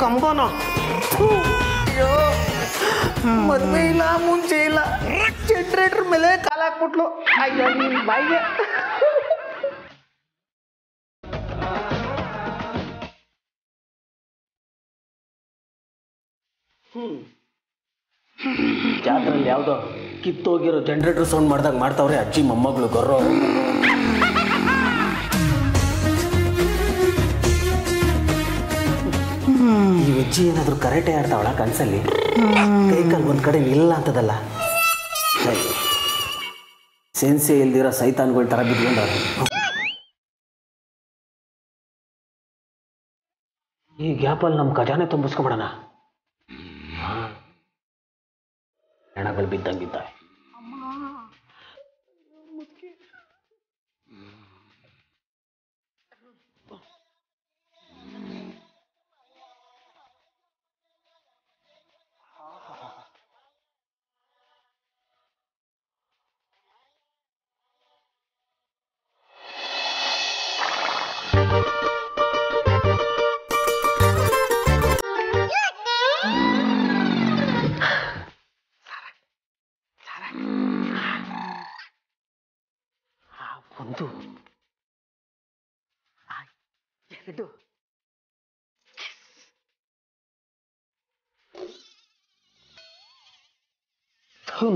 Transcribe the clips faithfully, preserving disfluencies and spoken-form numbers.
कंबना मदला मुंजेला generator मेले कालाकुटलो अय्यो नी बाईगे ಜಾತ್ರೆಯಲ್ಲಿ ಯಾವುದೋ ಕಿತ್ತೋಗಿರೋ ಜನರೇಟರ್ ಸೌಂಡ್ ಮಾಡಿದಾಗ ಮಾಡ್ತಾವ್ರೆ ಅಜ್ಜಿ ಮೊಮ್ಮಗಳು ಗೊರ್ರೋ ಈ ಅಜ್ಜಿ ಏನಾದರೂ ಕರೆಟೆ ಆಡ್ತಾವಳ ಕನಸಲ್ಲಿ ಕೈಕಲ್ ಒಂದ್ ಕಡೆ ಇಲ್ಲ ಅಂತದಲ್ಲ ಸೆನ್ಸೇ ಇಲ್ದಿರೋ ಸೈತಾನ್ಗಳ ತರ ಬಿದ್ಕೊಂಡವ್ರು ಈ ಗ್ಯಾಪಲ್ಲಿ ನಮ್ಮ ಖಜಾನೆ ತುಂಬಿಸ್ಕೊಬಿಡೋಣ ಹೆಣಗಳು ಬಿದ್ದಂಗಿದ್ದ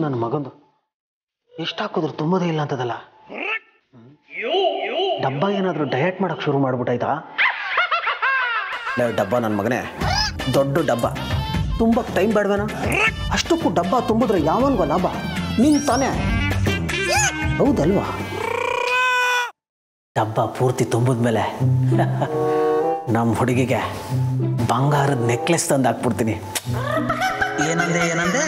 ನನ್ನ ಮಗಂದು ಎಷ್ಟಾಕಿದ್ರು ತುಂಬದೇ ಇಲ್ಲ ಅಂತದಲ್ಲ ಡಬ್ಬ ಏನಾದರೂ ಡಯಟ್ ಮಾಡಕ್ಕೆ ಶುರು ಮಾಡ್ಬಿಟ್ಟಾಯ್ತಾ ಡಬ್ಬ ನನ್ನ ಮಗನೇ ದೊಡ್ಡ ಡಬ್ಬ ತುಂಬಕ್ಕೆ ಟೈಮ್ ಬೇಡವೇನೋ ಅಷ್ಟಕ್ಕೂ ಡಬ್ಬ ತುಂಬಿದ್ರೆ ಯಾವನಿಗೂ ಲಾಭ ನಿಂಗೆ ತಾನೇ ಹೌದಲ್ವಾ ಡಬ್ಬ ಪೂರ್ತಿ ತುಂಬಿದ್ಮೇಲೆ ನಮ್ಮ ಹುಡುಗಿಗೆ ಬಂಗಾರದ ನೆಕ್ಲೆಸ್ ತಂದು ಹಾಕ್ಬಿಡ್ತೀನಿ ಏನಂದೆ ಏನಂದೆ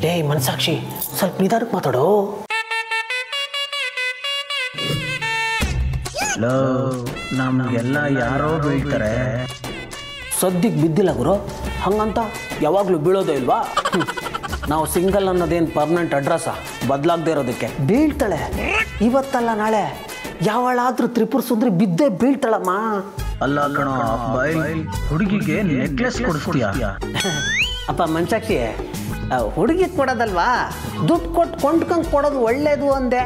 डे मनसाक्षी स्वल्प निधानक माताडो नमगेल्ल यारो बीळ्तारे सद्यक्के बिद्दिल्ल गुरु हंगंत यावागलू बीळोदे इल्वा नावु सिंगल अन्नोदेन पर्मनेंट अड्रेस बदलागदे इरोदक्के बीळ्ताळे इवत्तल्ल नाळे यावळाद्रू त्रिपुर सुंदरी बिद्दे बीळ्ताळम्मा अल्ल कणो बाय हुडुगिगे नेक्लेस कोडिस्तीया ಅಪ್ಪ ಮನ್ಸಾಕ್ಷಿ ಹುಡುಗಿ ಕೊಡೋದಲ್ವಾ ದುಡ್ಡು ಕೊಟ್ಟು ಕೊಂಡ್ಕೊಂಡು ಕೊಡೋದು ಒಳ್ಳೇದು ಅಂದೆ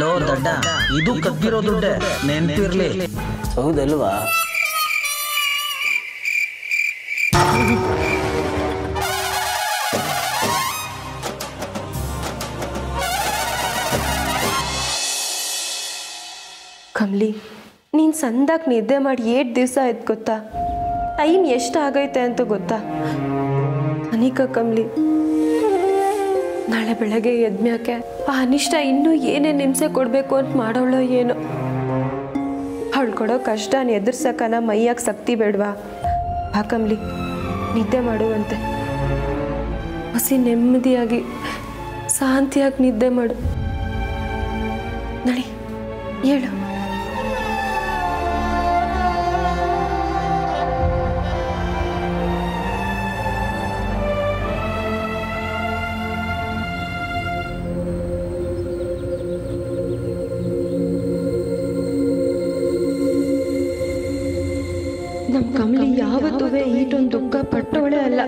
ಲೋ ದಡ್ಡ ಇದು ಕಬ್ಬಿರೋ ದುಡ್ಡೆ ನೆನಪಿರ್ಲಿ ಹೌದಲ್ವಾ ಕಮಲಿ ನೀನು ಸಂದಾಗಿ ನಿದ್ದೆ ಮಾಡಿ ಏಟ್ ದಿವಸ ಆಯ್ತು ಗೊತ್ತಾ ಟೈಮ್ ಎಷ್ಟು ಆಗೈತೆ ಅಂತ ಗೊತ್ತಾ ಅನಿಕಾ ಕಮಲಿ ನಾಳೆ ಬೆಳಗ್ಗೆ ಯಜ್ಞಕ್ಕೆ ಆ ಅನಿಷ್ಟ ಇನ್ನೂ ಏನೇನು ಹಿಂಸೆ ಕೊಡಬೇಕು ಅಂತ ಮಾಡೋಳೋ ಏನೋ ಅವಳು ಕೊಡೋ ಕಷ್ಟನ ಎದುರ್ಸಕ್ಕನ ಮೈಯಾಗ ಶಕ್ತಿ ಬೇಡವಾ ಆ ಕಮಲಿ ನಿದ್ದೆ ಮಾಡುವಂತೆ ಹಸಿ ನೆಮ್ಮದಿಯಾಗಿ ಶಾಂತಿಯಾಗಿ ನಿದ್ದೆ ಮಾಡು ನಡಿ ಏಳು दुख पट्टोळे अल्ल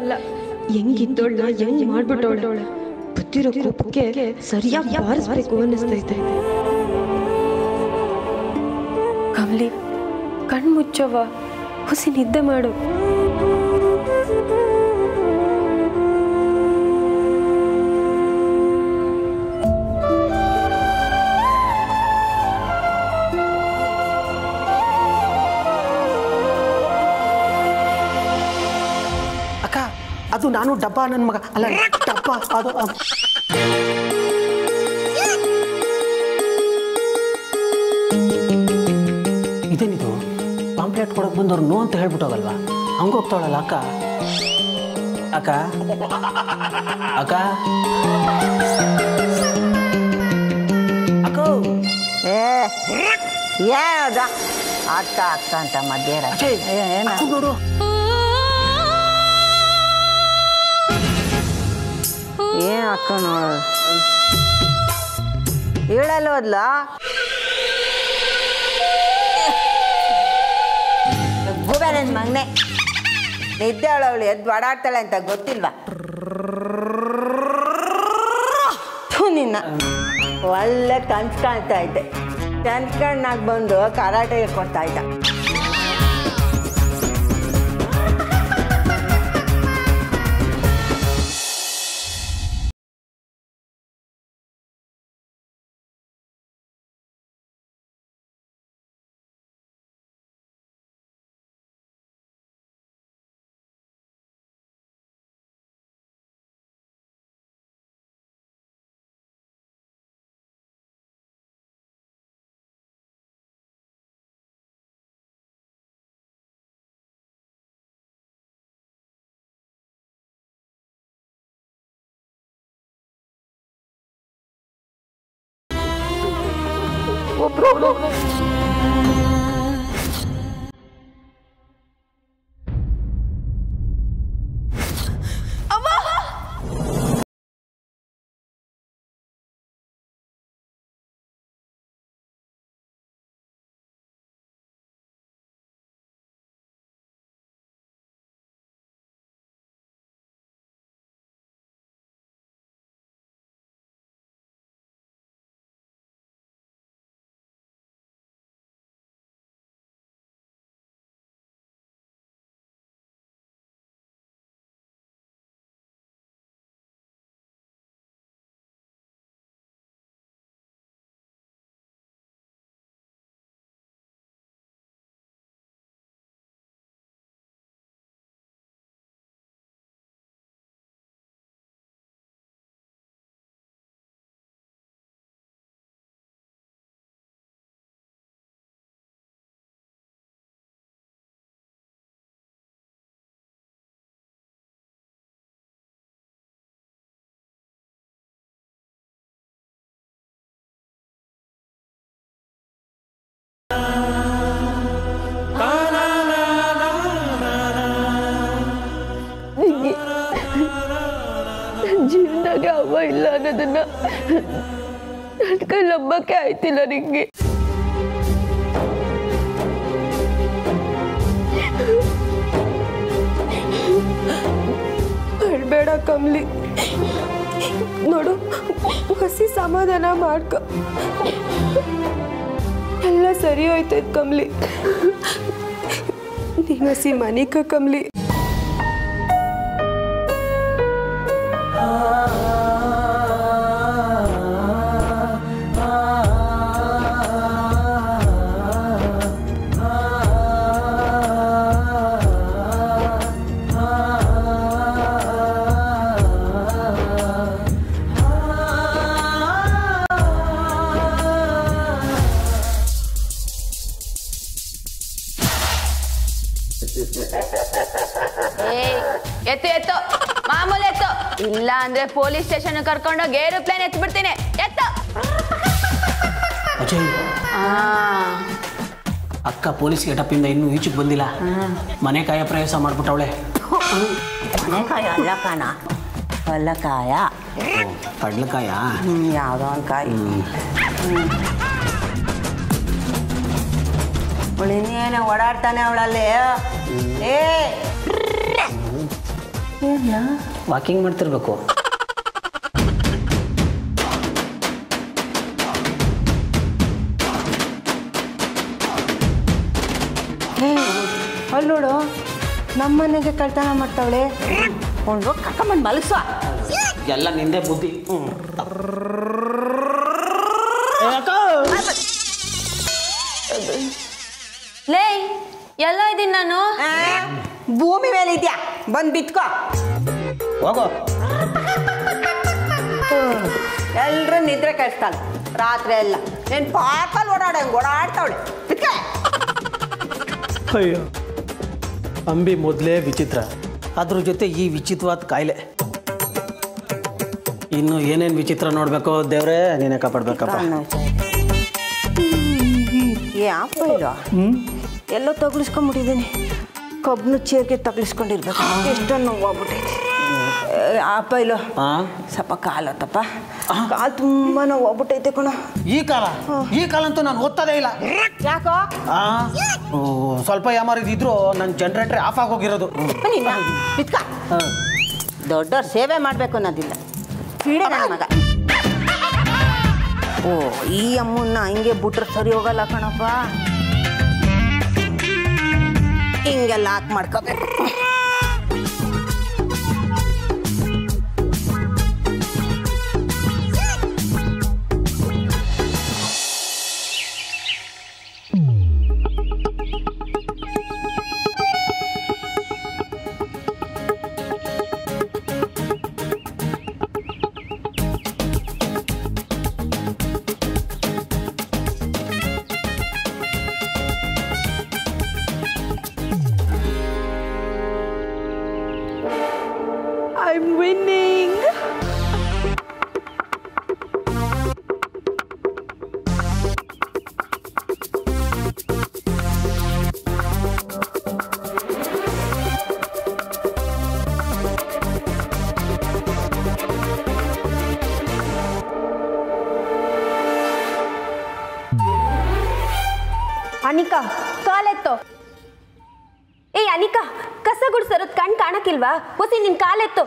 हेंगिद्दोळ्ळ हेंग माड्बिट्टोळ्ळ बत्तिरो कोपक्के सरियागि बारिसबेकु अन्निस्तैते कमली कण्णु मुच्चव्व हुसी निद्दे माडु ಅದು ನಾನು ಡಬ್ಬ ನನ್ನ ಮಗ ಅಲ್ಲ ಡಬ್ಬ ಅದು ಇದೇನಿದು ಪಾಂಪ್ಲೆಟ್ ಕೊಡಕ್ಕೆ ಬಂದವರು ನೋ ಅಂತ ಹೇಳ್ಬಿಟ್ಟೋಗಲ್ವಾ ಹಂಗೆ ಹೋಗ್ತಾಳಲ್ಲ ಅಕ್ಕ ಅಕ್ಕ ಅಕ್ಕ ಅಕ್ಕ ಏ ಯಾದ ಅಕ್ಕ ಅಕ್ಕ ಅಂತ ಮಧ್ಯ ರಾತ್ರಿ ಏನ ನೋಡು ಏನ್ ಅಕ್ಕ ನೋಡ ಹೇಳಲ್ಲ ಹೋದ್ಲಾ ನನ್ನ ಮಗನೇ ನಿದ್ದೆಳವಳು ಎದ್ದು ಬಡಾಡ್ತಾಳೆ ಅಂತ ಗೊತ್ತಿಲ್ವಾ? ನಿನ್ನ ಒಳ್ಳೆ ಕನ್ಸು ಕಾಣ್ತಾ ಇದ್ದೆ, ಕನ್ಕಣ್ಣಾಗಿ ಬಂದು ಕರಾಟೆ ಹೇಳ್ಕೊಡ್ತಾ ಇದ್ದ. ಜೀವನಕ್ಕೆ ಅವ ಇಲ್ಲ ಅನ್ನೋದನ್ನ ನನ್ನ ಕೈಲಂಬಕ್ಕೆ ಆಯ್ತಿಲ್ಲ ನಿಂಗೆ. ಅಳ್ಬೇಡ ಕಮಲಿ, ನೋಡು ಹಸಿ ಸಮಾಧಾನ ಮಾಡ್ಕ, ಎಲ್ಲ ಸರಿ ಹೋಯ್ತೈತ್ ಕಮಲಿ. ನೀನು ಹಸಿ ಮನಿಕ ಕಮಲಿ. ಎತ್ತು ಎತ್ತು ಮಾಮೂಲಿ ಎತ್ತು, ಇಲ್ಲ ಅಂದ್ರೆ ಪೊಲೀಸ್ ಸ್ಟೇಷನ್ ಕರ್ಕೊಂಡೋಗಿ ಏರೋಪ್ಲೇನ್ ಎತ್ತು ಬಿಡ್ತೀನಿ. ಎತ್ತು ಅಕ್ಕ ಪೊಲೀಸ್ ಗೆಟಪ್ ಇಂದ ಇನ್ನೂ ಈಚೆಗೆ ಬಂದಿಲ್ಲ, ಮನೆ ಕಾಯ ಪ್ರಯಾಸ ಮಾಡ್ಬಿಟ್ಟವಳೆ. ಮನೆ ಕಾಯ ಅಲ್ಲ ಕಾಣ, ಕಡಲಕಾಯ ಕಡಲಕಾಯ ಯಾವುದೋ ಒಂದು ಕಾಯಿ. ಅವಳಿನೇನು ಓಡಾಡ್ತಾನೆ ಅವಳಲ್ಲಿ. ಏ ವಾಕಿಂಗ್ ಮಾಡ್ತಿರ್ಬೇಕು. ಅಲ್ಲಿ ನೋಡು ನಮ್ಮ ಮನೆಗೆ ಕಳ್ತನ ಮಾಡ್ತಾವಳೆ. ಒಂದು ಕಕ್ಕಮ್ಮನ್ ಮಲಗಿಸ, ಎಲ್ಲ ನಿಂದೆ ಬುದ್ಧಿ. ಲೇ ಎಲ್ಲ ಇದ್ದೀನಿ ನಾನು, ಭೂಮಿ ಮೇಲೆ ಇದೆಯಾ ಬಂದು ಬಿತ್ಕೋ ಹೋಗೋ. ಎಲ್ಲರೂ ನಿದ್ರೆ ಕಳಿಸ್ತಾಳ ರಾತ್ರಿ ಎಲ್ಲ, ನೀನು ಪಾಕಲ್ಲಿ ಓಡಾಡಂಗೆ ಓಡಾಡ್ತಾವಳೆ ಬಿತ್ಕೋ. ಅಯ್ಯೋ ಅಂಬಿ ಮೊದಲೇ ವಿಚಿತ್ರ, ಅದ್ರ ಜೊತೆ ಈ ವಿಚಿತ್ರವಾದ ಕಾಯಿಲೆ, ಇನ್ನು ಏನೇನು ವಿಚಿತ್ರ ನೋಡಬೇಕು ದೇವ್ರೇ, ನೀನೇ ಕಾಪಾಡ್ಬೇಕಪ್ಪ. ಯಾಕೆ ಇಲ್ವಾ ಎಲ್ಲೋ ತಗಲಿಸ್ಕೊಂಡ್ಬಿಟ್ಟಿದ್ದೀನಿ, ಕಬ್ಬನು ಚೇರ್ಗೆ ತಗಲಿಸ್ಕೊಂಡಿರ್ಬೇಕು, ಎಷ್ಟೊಂದು ನೋವು ಆಗ್ಬಿಟ್ಟೈತಿ. ಅಪ್ಪ ಇಲ್ಲ ಸ್ವಲ್ಪ ಕಾಲತ್ತಪ್ಪ ಕಾಲು ತುಂಬಾ ನೋವು ಆಗ್ಬಿಟ್ಟೈತೆ ಕಣ ಈ ಕಾಲ ಈ ಕಾಲಂತೂ ನಾನು ಓದ್ತದೇ ಇಲ್ಲ ಯಾಕೋ ಸ್ವಲ್ಪ ಯಾಮಾರಿದ್ರು ನನ್ನ ಜನರೇಟರ್ ಆಫ್ ಆಗಿ ಹೋಗಿರೋದು ಬಿಟ್ಕಾ ದೊಡ್ಡೋರ್ ಸೇವೆ ಮಾಡಬೇಕು ಅನ್ನೋದಿಲ್ಲ ಕ್ರೀಡೆ ನನ್ನ ಮಗ ಓ ಈ ಅಮ್ಮನ್ನ ಹಿಂಗೆ ಬಿಟ್ರೆ ಸರಿ ಹೋಗಲ್ಲ ಕಣಪ್ಪ ಹಿಂಗೆ ಲಾಕ್ ಮಾಡ್ಕೋಬೇಕು अनिका काले तो ए अनिका कस गुडसरद कण काणकिल्वा ओसी निन काले तो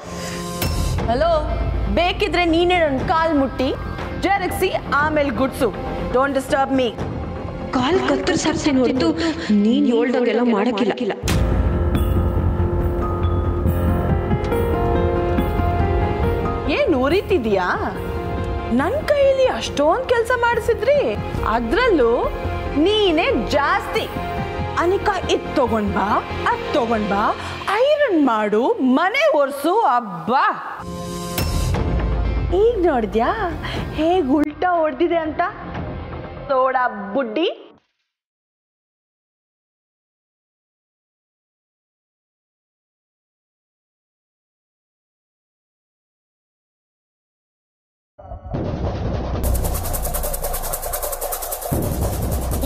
हेलो ಬೇಕಿದ್ರೆ ನೀನೇ ನನ್ನ ಕಾಲ್ ಮುಟ್ಟಿ ಜರಕ್ಸಿ ಆಮೇಲೆ ಗುಡ್ಸು डोंಟ್ ಡಿಸ್ಟರ್ಬ್ ಮೀ ಕಾಲ್ ಕತ್ತರ್ ಸರ್ಸೆ ಹೊರತು ನೀನ್ ಯೋಳ್ದಾಗೆಲ್ಲ ಮಾಡಕ್ಕಿಲ್ಲ ಏನು ಉರಿತಿದ್ಯಾ ನನ್ನ ಕೈಯಲ್ಲಿ ಅಷ್ಟೊಂದು ಕೆಲಸ ಮಾಡಿಸಿದ್ರಿ ಅದರಲ್ಲೂ ನೀನೇ ಜಾಸ್ತಿ ಅನಿಕಾ ಇಟ್ ತಗೊಂಡ್ ಬಾ ಅಟ್ ತಗೊಂಡ್ ಬಾ ಐರನ್ ಮಾಡು ಮನೆ ಒರ್ಸು ಅಬ್ಬಾ ಈಗ ನೋಡಿದ್ಯಾ ಹೇಗೆ ಉಲ್ಟಾ ಹೊಡೆದಿದೆ ಅಂತ ತೋಡಾ ಬುಡ್ಡಿ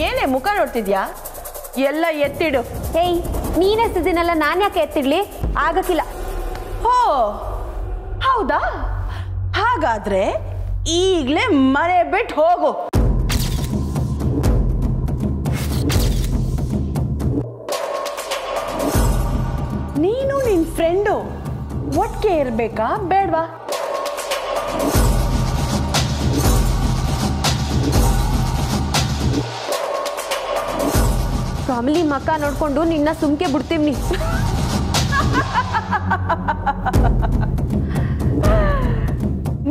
ಏನೇ ಮುಖ ನೋಡ್ತಿದ್ಯಾ ಎಲ್ಲ ಎತ್ತಿಡು ಹೇಯ್ ನೀನೇ ಸಿದಿನಲ್ಲ ನಾನು ಯಾಕೆ ಎತ್ತಿಡ್ಲಿ ಆಗಕ್ಕಿಲ್ಲ ಹೋ ಹೌದಾ ಹಾಗಾದ್ರೆ ಈಗಲೇ ಮರೆ ಬಿಟ್ಟು ಹೋಗು ನೀನು ನಿನ್ ಫ್ರೆಂಡು ಒಟ್ಟಿಗೆ ಇರಬೇಕಾ ಬೇಡವಾ ಕಮಲಿ ಮಕ್ಕ ನೋಡ್ಕೊಂಡು ನಿನ್ನ ಸುಮ್ಕೆ ಬಿಡ್ತೀವಿ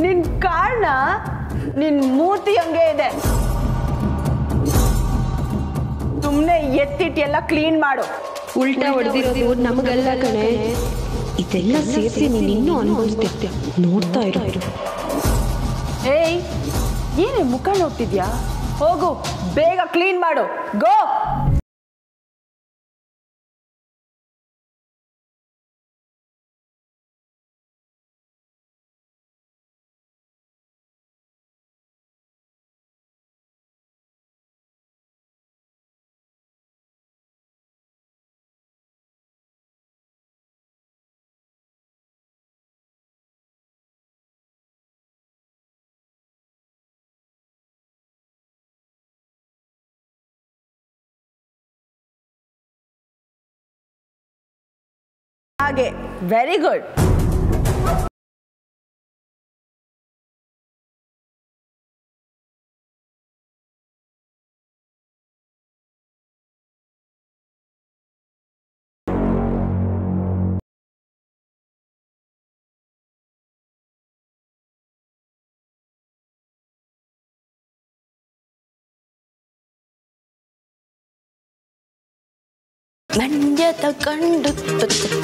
ನಿನ್ ಕಾರಣ ನಿನ್ ಮೂರ್ತಿ ಹಂಗೆ ಇದೆ ಸುಮ್ನೆ ಎತ್ತಿಟ್ಟು ಎಲ್ಲ ಕ್ಲೀನ್ ಮಾಡು ಉಲ್ಟಾ ಹೊಡೆದಿರೋದು ನಮಗೆಲ್ಲ ಕಣೆ ಇದೆಲ್ಲ ಸೇರಿಸಿ ನೀನು ಇನ್ನೂ ಅನುಭವಿಸ್ತಿರ್ತೀಯ ನೋಡ್ತಾ ಇರು ಏಯ್ ಏನೇ ಮುಖ ನೋಡ್ತಿದ್ಯಾ ಹೋಗು ಬೇಗ ಕ್ಲೀನ್ ಮಾಡು ಗೋ आगे वेरी गुड मंजे तकंडु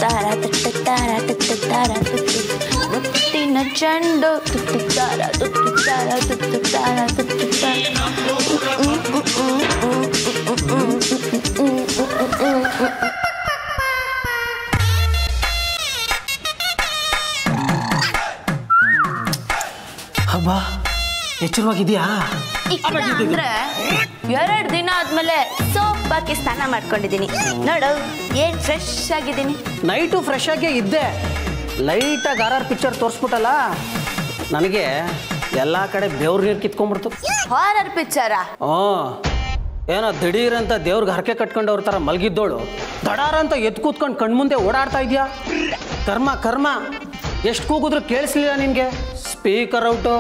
तारा तारा तारा मुट्टी न चंडो तारा तारा तारा तारा अब्बा ಎಚ್ಚರವಾಗಿದ್ಯಾ ಅಂದ್ರೆ ಎರಡು ದಿನ ಆದ್ಮೇಲೆ ಸೋಪ್ ಹಾಕಿ ಸ್ನಾನ ಮಾಡ್ಕೊಂಡಿದ್ದೀನಿ ನೋಡು ಏನ್ ಫ್ರೆಶ್ ಆಗಿದ್ದೀನಿ ನೈಟು ಫ್ರೆಶ್ ಆಗೇ ಇದ್ದೆ ಲೈಟಾಗಿ ಆರ್ ಆರ್ ಪಿಕ್ಚರ್ ತೋರಿಸ್ಬಿಟ್ಟಲ್ಲ, ನನಗೆ ಎಲ್ಲ ಕಡೆ ದೇವ್ರ ನೀರು ಕಿತ್ಕೊಂಡ್ಬಿಡ್ತು. ಹಾರರ್ ಪಿಕ್ಚರ? ಹ್ಞೂ, ಏನೋ ದಿಢೀರ್ ಅಂತ ದೇವ್ರಿಗೆ ಹರಕೆ ಕಟ್ಕೊಂಡವ್ರ ಥರ ಮಲಗಿದ್ದೋಳು ದಡಾರ ಅಂತ ಎದ್ದು ಕೂತ್ಕೊಂಡು ಕಣ್ಮುಂದೆ ಓಡಾಡ್ತಾ ಇದೆಯಾ. ಕರ್ಮ ಕರ್ಮ, ಎಷ್ಟು ಕೂಗಿದ್ರು ಕೇಳಿಸ್ಲಿಲ್ಲ ನಿನಗೆ? Speaker out.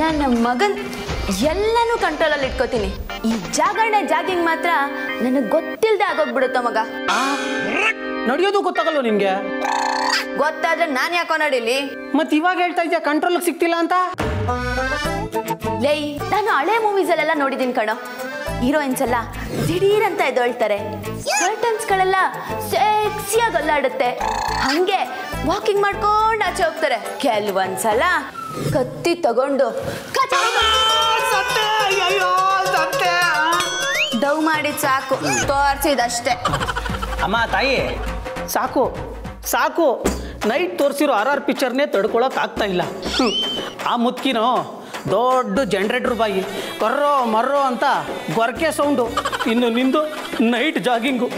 ನನ್ನ ಮಗನ್ ಎಲ್ಲನೂ ಕಂಟ್ರೋಲಲ್ಲಿ ಇಟ್ಕೋತೀನಿ, ಈ ಜಾಗರಣೆ ಜಾಗಿಂಗ್ ಮಾತ್ರ ನನಗೆ ಗೊತ್ತಿಲ್ಲದೆ ಆಗೋಗ್ಬಿಡುತ್ತ ಮಗ. ನಡೆಯೋದು ಗೊತ್ತಾಗಲ್ವ ನಿನ್ಗೆ? ಗೊತ್ತಾದ್ರೆ ನಾನು ಯಾಕೋ ನಡೀಲಿ? ಮತ್ ಇವಾಗ ಹೇಳ್ತಾ ಇದೆಯಾ ಕಂಟ್ರೋಲ್ ಸಿಕ್ತಿಲ್ಲ ಅಂತ? ಲೈ, ನಾನು ಹಳೆ ಮೂವೀಸಲ್ಲೆಲ್ಲ ನೋಡಿದ್ದೀನಿ ಕಣೋ, ಹೀರೋಯಿನ್ಸ್ ಎಲ್ಲ ದಿಢೀರ್ ಅಂತ ಎದ್ದೇಳ್ತಾರೆ, ಕರ್ಟನ್ಸ್ಗಳೆಲ್ಲ ಸೆಕ್ಸಿಯಾಗಿ ಅಲ್ಲಾಡುತ್ತೆ, ಹಂಗೆ ವಾಕಿಂಗ್ ಮಾಡ್ಕೊಂಡು ಆಚೆ ಹೋಗ್ತಾರೆ, ಕೆಲವೊಂದ್ಸಲ ಕತ್ತಿ ತಗೊಂಡು ಡವ್ ಮಾಡಿದ್ ಸಾಕು, ತೋರ್ಸಿದಷ್ಟೇ. ಅಮ್ಮ ತಾಯಿ, ಸಾಕು ಸಾಕು, ನೈಟ್ ತೋರಿಸಿರೋ ಆರ್ ಆರ್ ಪಿಕ್ಚರ್ನೇ ತಡ್ಕೊಳಕ್ ಆಗ್ತಾ ಇಲ್ಲ. ಆ ಮುತ್ಕಿನೋ ದೊಡ್ಡ ಜನರೇಟರ್ ಬಾಯಿ, ಕೊರ್ರೋ ಮರ್ರೋ ಅಂತ ಗೊರಕೆ ಸೌಂಡು, ಇನ್ನು ನಿಂದು ನೈಟ್ ಜಾಗಿಂಗು,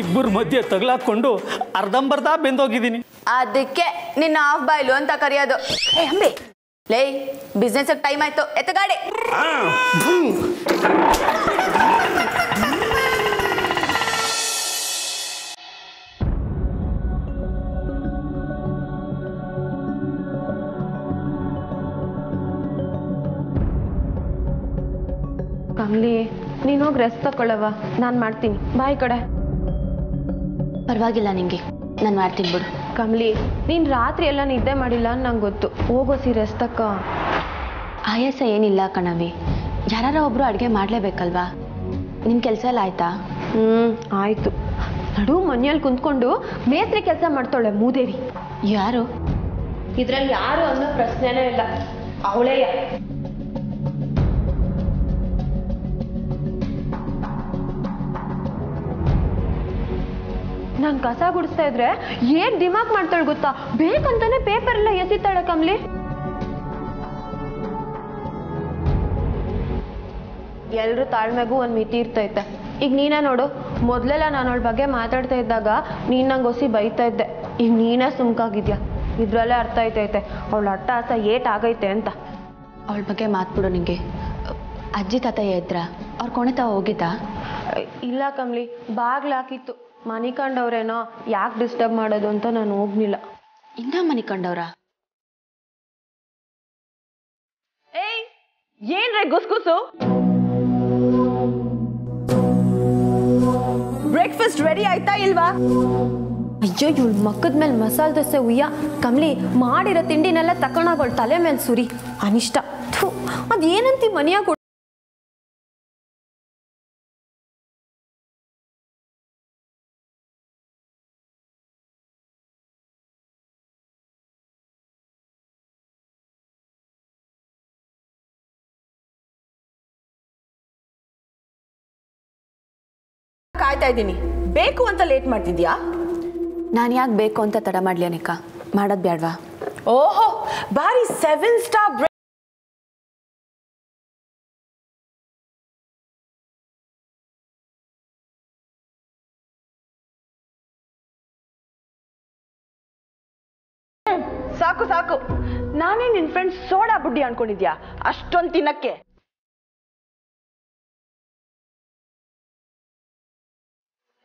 ಇಬ್ಬರ ಮಧ್ಯೆ ತಗಲಾಕೊಂಡು ಅರ್ಧಂಬರ್ಧ ಬೆಂದೋಗಿದ್ದೀನಿ. ಅದಕ್ಕೆ ನಿನ್ನ ಆಫ್ ಬಾಯ್ಲು ಅಂತ ಕರೆಯೋದು. ಏ ಅಂಬಿ ಲೇ, ಬಿಸ್ನೆಸ್ ಟೈಮ್ ಆಯ್ತು, ಎತ್ತಗಾಡಿ. ಕಮಲಿ, ನೀನು ಹೋಗಿ ರೆಸ್ಟ್ ತಗೊಳ್ಳವ, ನಾನು ಮಾಡ್ತೀನಿ. ಬಾಯ್ ಕಡೆ ಪರವಾಗಿಲ್ಲ ನಿಂಗೆ, ನಾನು ಮಾಡ್ತೀನಿ ಬಿಡು. ಕಮಲಿ, ನೀನು ರಾತ್ರಿ ಎಲ್ಲ ನಿದ್ದೆ ಮಾಡಿಲ್ಲ ನಂಗೆ ಗೊತ್ತು, ಹೋಗೋಸಿ ರೆಸ್ಟ್ ತಕ್ಕ. ಆಯಾಸ ಏನಿಲ್ಲ ಕಣವಿ, ಯಾರಾರ ಒಬ್ರು ಅಡುಗೆ ಮಾಡಲೇಬೇಕಲ್ವಾ. ನಿಮ್ಮ ಕೆಲಸ ಎಲ್ಲ ಆಯ್ತಾ? ಹ್ಞೂ ಆಯಿತು. ನಡು ಮನೆಯಲ್ಲಿ ಕುಂತ್ಕೊಂಡು ಮೇಸ್ತ್ರಿ ಕೆಲಸ ಮಾಡ್ತಾಳೆ ಮೂದೇವಿ. ಯಾರು? ಇದರಲ್ಲಿ ಯಾರು ಅನ್ನೋ ಪ್ರಶ್ನೆನೇ ಇಲ್ಲ, ಅವಳೇ. ನಾನು ಕಸ ಗುಡಿಸ್ತಾ ಇದ್ರೆ ಏನ್ ದಿಮಾಕ್ ಮಾಡ್ತಾಳೆ ಗೊತ್ತಾ, ಬೇಕಂತಾನೆ ಪೇಪರ್ ಎಲ್ಲ ಎಸಿತಾಳೆ ಕಮಲಿ. ಎಲ್ರು ತಾಳ್ಮೆಗೂ ಒಂದ್ ಮಿತಿ ಇರ್ತೈತೆ. ಈಗ ನೀನೇ ನೋಡು, ಮೊದ್ಲೆಲ್ಲ ನಾನು ಅವಳ ಬಗ್ಗೆ ಮಾತಾಡ್ತಾ ಇದ್ದಾಗ ನೀನ್ ನಂಗೆ ಹೊಸಿ ಬೈತಾ ಇದ್ದೆ, ಈಗ ನೀನೇ ಸುಮ್ಕಾಗಿದ್ಯಾ. ಇದ್ರಲ್ಲೇ ಅರ್ಥ ಆಯ್ತೈತೆ ಅವಳ ಅಟ್ಟಹಾಸ ಏಟ್ ಆಗೈತೆ ಅಂತ. ಅವಳ ಬಗ್ಗೆ ಮಾತ್ಬಿಡು. ನಿಂಗೆ ಅಜ್ಜಿ ತಾತ ಎದ್ರ ಅವ್ರ ಕೊಣೆ ತಾವ ಹೋಗಿದ್ದ? ಇಲ್ಲ ಕಮಲಿ, ಬಾಗ್ಲಾಕಿತ್ತು. ಮನಿಕಂಡವ್ರೇನೋ ಯಾಕೆ ಡಿಸ್ಟರ್ಬ್ ಮಾಡೋದು ಅಂತ ನಾನು ಹೋಗ್ಲಿಲ್ಲ. ಇನ್ನ ಮನಿಕಂಡವ್ರ? ಏಯ್ ಏನ್ರೆ ಗುಸ್ಗುಸು? ಬ್ರೇಕ್ಫಾಸ್ಟ್ ರೆಡಿ ಆಯ್ತಾ ಇಲ್ವಾ? ಅಯ್ಯೋ, ಇವಳು ಮಕ್ಕದ ಮೇಲೆ ಮಸಾಲೆ ದೋಸೆ ಉಯ್ಯ. ಕಮಲಿ, ಮಾಡಿರೋ ತಿಂಡಿನೆಲ್ಲ ತಕೊಂಡಾಗೋಳು ತಲೆ ಮೇಲೆ ಸುರಿ, ಅನಿಷ್ಟ. ಅದೇನಂತಿ ಮನೆಯಾಗ? ಕಾಯ್ತಾ ಇದ್ದೀನಿ, ಬೇಕು ಅಂತ ಲೇಟ್ ಮಾಡ್ತಿದ್ಯಾ? ನಾನು ಯಾಕೆ ಬೇಕು ಅಂತ ತಡ ಮಾಡ್ಲಿ ಅನಿಕಾ? ಮಾಡೋದು ಬೇಡವಾ? ಓಹೋ, ಬಾರಿ ಸೆವೆನ್ ಸ್ಟಾರ್ ಬ್ರೇಕ್. ಸಾಕು ಸಾಕು, ನಾನೇ ನಿನ್ ಫ್ರೆಂಡ್ ಸೋಡಾ ಬುಡ್ಡಿ ಅನ್ಕೊಂಡಿದ್ಯಾ? ಅಷ್ಟೊಂದು ತಿನ್ನಕ್ಕೆ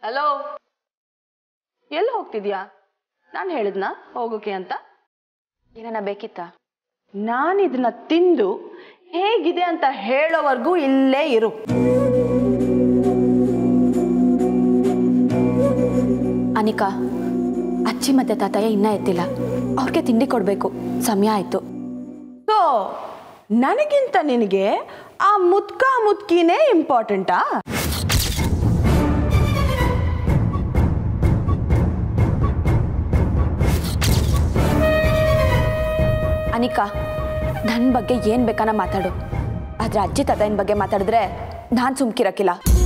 ಹಲೋ, ಎಲ್ಲಿ ಹೋಗ್ತಿದ್ಯಾ? ನಾನು ಹೇಳಿದ್ನಾ ಹೋಗೋಕೆ ಅಂತ? ಏನಾನ ಬೇಕಿತ್ತಾ? ನಾನು ಇದನ್ನ ತಿಂದು ಹೇಗಿದೆ ಅಂತ ಹೇಳೋವರೆಗೂ ಇಲ್ಲೇ ಇರು. ಅನಿಕಾ, ಅಜ್ಜಿ ಮತ್ತೆ ತಾತಯ್ಯ ಇನ್ನೂ ಎದ್ದಿಲ್ಲ, ಅವ್ರಿಗೆ ತಿಂಡಿ ಕೊಡಬೇಕು, ಸಮಯ ಆಯಿತು. ಸೊ ನನಗಿಂತ ನಿನಗೆ ಆ ಮುದ್ಕ ಮುದ್ಕಿನೇ ಇಂಪಾರ್ಟೆಂಟಾ? ಅನಿಕಾ, ನನ್ನ ಬಗ್ಗೆ ಏನು ಬೇಕಾನ ಮಾತಾಡು, ಆದರೆ ಅಜ್ಜಿ ತಾತನ ಬಗ್ಗೆ ಮಾತಾಡಿದ್ರೆ ನಾನು ಸುಮ್ಕಿರಕ್ಕಿಲ್ಲ.